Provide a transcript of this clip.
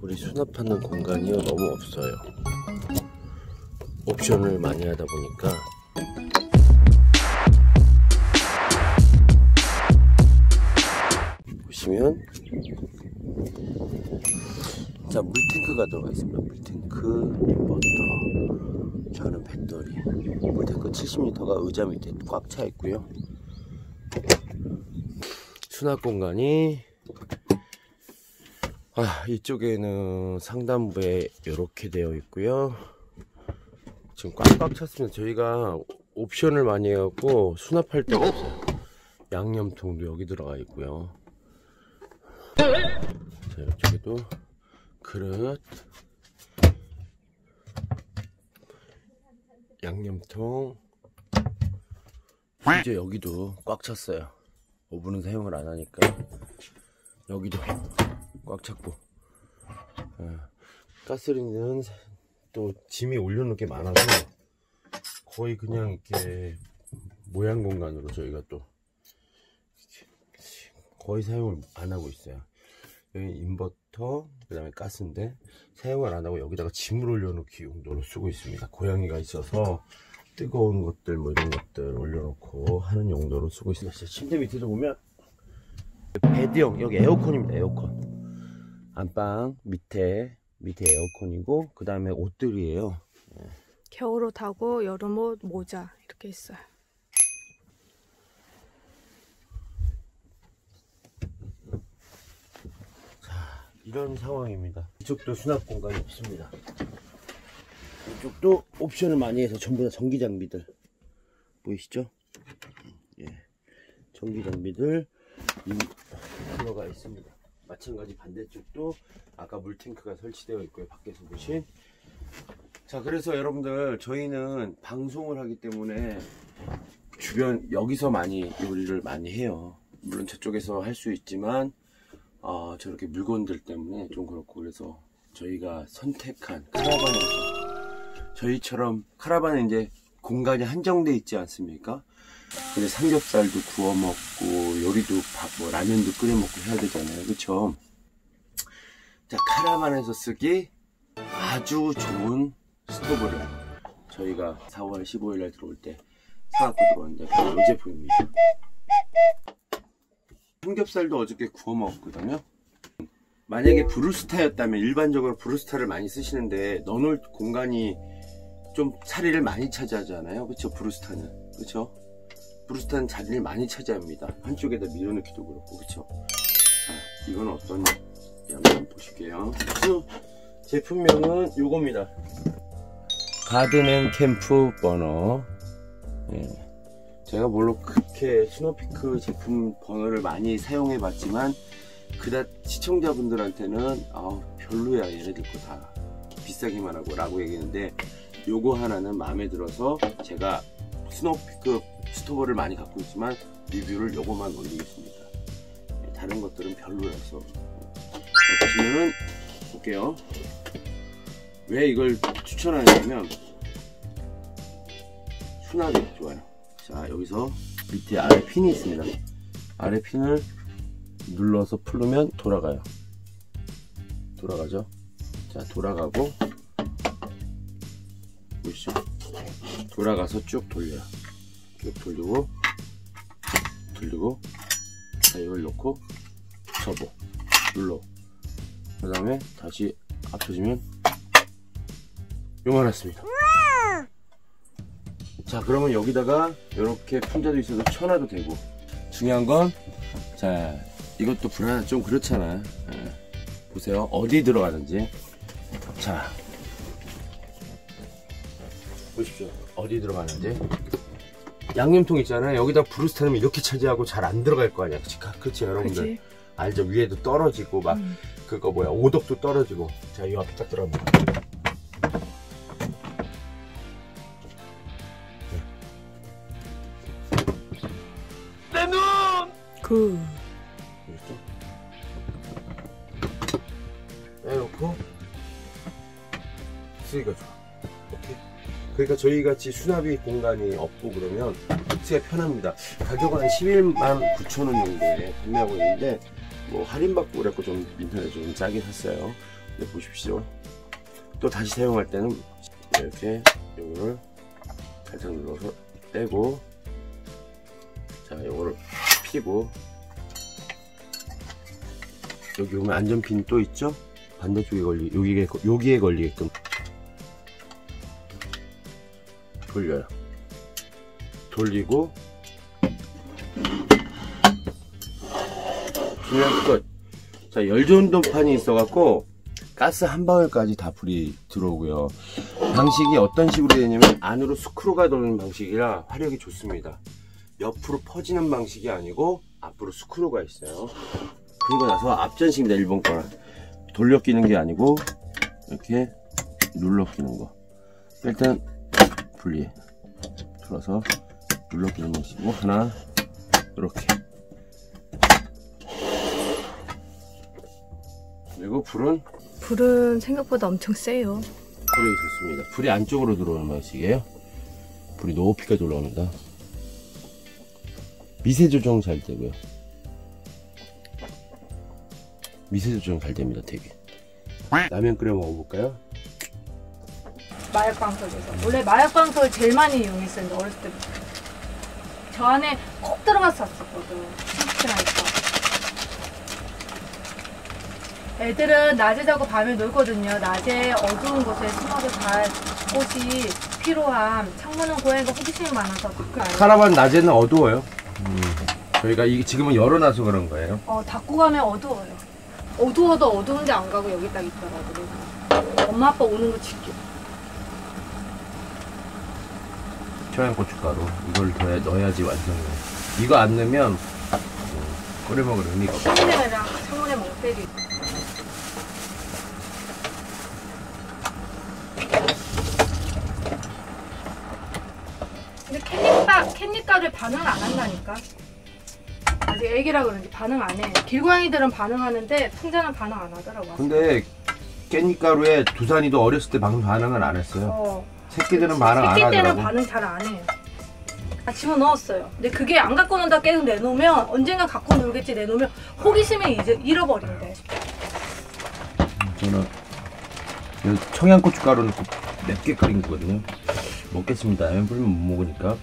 우리 수납하는 공간이요 너무 없어요. 옵션을 많이 하다 보니까 보시면 자 물탱크가 들어가 있습니다. 물탱크, 인버터, 저는 배터리. 물탱크 70리터가 의자 밑에 꽉 차 있고요. 수납 공간이 이쪽에는 상단부에 이렇게 되어 있고요. 지금 꽉꽉 찼습니다. 저희가 옵션을 많이 해갖고 수납할 데가 없어요. 양념통도 여기 들어가 있고요. 자, 이쪽에도 그릇, 양념통. 이제 여기도 꽉 찼어요. 오븐은 사용을 안 하니까 여기도 꽉 찼고, 가스레인지는 또 짐이 올려놓은 게 많아서 거의 그냥 이렇게 모양 공간으로 저희가 또 거의 사용을 안 하고 있어요. 여기 인버터, 그 다음에 가스인데 사용을 안 하고 여기다가 짐을 올려놓기 용도로 쓰고 있습니다. 고양이가 있어서 뜨거운 것들 뭐 이런 것들 올려놓고 하는 용도로 쓰고 있습니다. 침대 밑에도 보면 베드형, 여기 에어컨입니다. 에어컨 안방 밑에 에어컨이고, 그 다음에 옷들이에요. 겨울옷하고 여름옷, 모자 이렇게 있어요. 자, 이런 상황입니다. 이쪽도 수납 공간이 없습니다. 이쪽도 옵션을 많이 해서 전부 다 전기 장비들 보이시죠? 예, 전기 장비들 들어가 있습니다. 마찬가지 반대쪽도 아까 물탱크가 설치되어 있고요. 밖에서 보신. 자, 그래서 여러분들 저희는 방송을 하기 때문에 주변 여기서 많이 요리를 많이 해요. 물론 저쪽에서 할 수 있지만 저렇게 물건들 때문에 좀 그렇고, 그래서 저희가 선택한 카라반에서 저희처럼 카라반에 이제 공간이 한정돼 있지 않습니까? 근데 삼겹살도 구워 먹고 요리도 라면도 끓여 먹고 해야 되잖아요, 그쵸? 자, 카라반에서 쓰기 아주 좋은 스토브를 저희가 4월 15일날 들어올 때 사갖고 들어왔는데 바로 이 제품입니다. 삼겹살도 어저께 구워 먹었거든요. 만약에 브루스타였다면, 일반적으로 브루스타를 많이 쓰시는데 넣어놓을 공간이 좀 자리를 많이 차지하잖아요, 그쵸? 브루스타는, 그쵸? 브루스타는 자리를 많이 차지합니다. 한쪽에다 밀어넣기도 그렇고, 그쵸? 자, 이건 어떠냐 한번 보실게요. 제품명은 요겁니다. 가든 앤 캠프 버너. 예. 제가 물론 그렇게 스노피크 제품 버너를 많이 사용해 봤지만 그닥 시청자분들한테는 별로야 얘네들 거 다 비싸기만 하고 라고 얘기했는데, 요거 하나는 마음에 들어서 제가 스노피크 스토브를 많이 갖고 있지만 리뷰를 요거만 올리겠습니다. 다른 것들은 별로라서. 보시면은 볼게요. 왜 이걸 추천하냐면 수납이 좋아요. 자, 여기서 밑에 아래 핀이 있습니다. 아래 핀을 눌러서 풀면 돌아가요. 돌아가죠. 자, 돌아가고 보시죠. 돌아가서 쭉 돌려요. 돌리고, 자, 이걸 놓고, 접어, 눌러. 그 다음에 다시 앞서지면, 요만했습니다. 자, 그러면 여기다가, 이렇게 풍자도 있어서 쳐놔도 되고, 중요한 건, 자, 이것도 불안해, 좀 그렇잖아. 보세요. 어디 들어가는지. 자, 보십시오. 어디 들어가는지. 양념통 있잖아요. 여기다 브루스타는 이렇게 차지하고 잘 안 들어갈 거 아니야. 그치 여러분들. 그치? 알죠? 위에도 떨어지고, 막, 그거 뭐야, 오독도 떨어지고. 자, 이 앞에 딱 들어갑니다. 내 눈! 빼놓고, 쓰기가 좋아. 오케이. 그러니까 저희같이 수납이 공간이 없고 그러면 쓰기가 편합니다. 가격은 한 119,000원 정도에 판매하고 있는데 뭐 할인받고 그래갖고 좀 인터넷 좀 싸게 샀어요. 네, 보십시오. 또 다시 사용할 때는 이렇게 요거를 살짝 눌러서 떼고, 자 요거를 피고, 여기 보면 안전핀 또 있죠? 반대쪽에 걸리, 여기에 걸리게끔 돌려요. 돌리고 중요한 것, 자 열전도판이 있어갖고 가스 한 방울까지 다 불이 들어오고요. 방식이 어떤 식으로 되냐면 안으로 스크루가 도는 방식이라 화력이 좋습니다. 옆으로 퍼지는 방식이 아니고 앞으로 스크루가 있어요. 그리고 나서 앞전식입니다. 일본 거는 돌려 끼는 게 아니고 이렇게 눌러 끼는 거. 일단 분리해 들어서 눌러 끼는 방식이고, 하나 이렇게. 그리고 불은 생각보다 엄청 세요. 불이 좋습니다. 불이 안쪽으로 들어오는 방식이에요. 불이 높이까지 올라옵니다. 미세 조정 잘 되고요. 미세 조정 잘 됩니다. 되게. 라면 끓여 먹어볼까요? 마약방석에서. 원래 마약방석을 제일 많이 이용했었는데, 어렸을 때부터. 저 안에 콕 들어가서 샀었거든. 싱크라니까. 애들은 낮에 자고 밤에 놀거든요. 낮에 어두운 곳에 숨어서 잘 꽃이 필요함. 창문은 고양이가 호기심이 많아서 가까이. 카라반 낮에는 어두워요. 저희가 이게 지금은 열어놔서 그런 거예요. 닫고 가면 어두워요. 어두워도 어두운데 안 가고 여기 딱 있더라고요. 엄마 아빠 오는 거 지켜. 청양 고춧가루 이걸 넣어야지 완성해요. 이거 안 넣으면 끓여 먹을 의미가 없어요. 흰내랑 창문에 멍때리. 캔잎가루에 반응 안 한다니까. 아직 애기라 그런지 반응 안 해. 길고양이들은 반응하는데 풍자는 반응 안 하더라고. 근데 깻잎가루에 두산이도 어렸을 때 반응을 안 했어요. 새끼들은 반응 안 하더라고. 새끼 때는 반응 잘 안 해요. 아, 집어넣었어요. 근데 그게 안 갖고 논다 계속 내놓으면, 언젠가 갖고 놀겠지 내놓으면 호기심에 이제 잃어버린대. 저는 청양고춧가루 넣고 맵게 끓인 거거든요. 먹겠습니다. 라면 불면 못 먹으니까.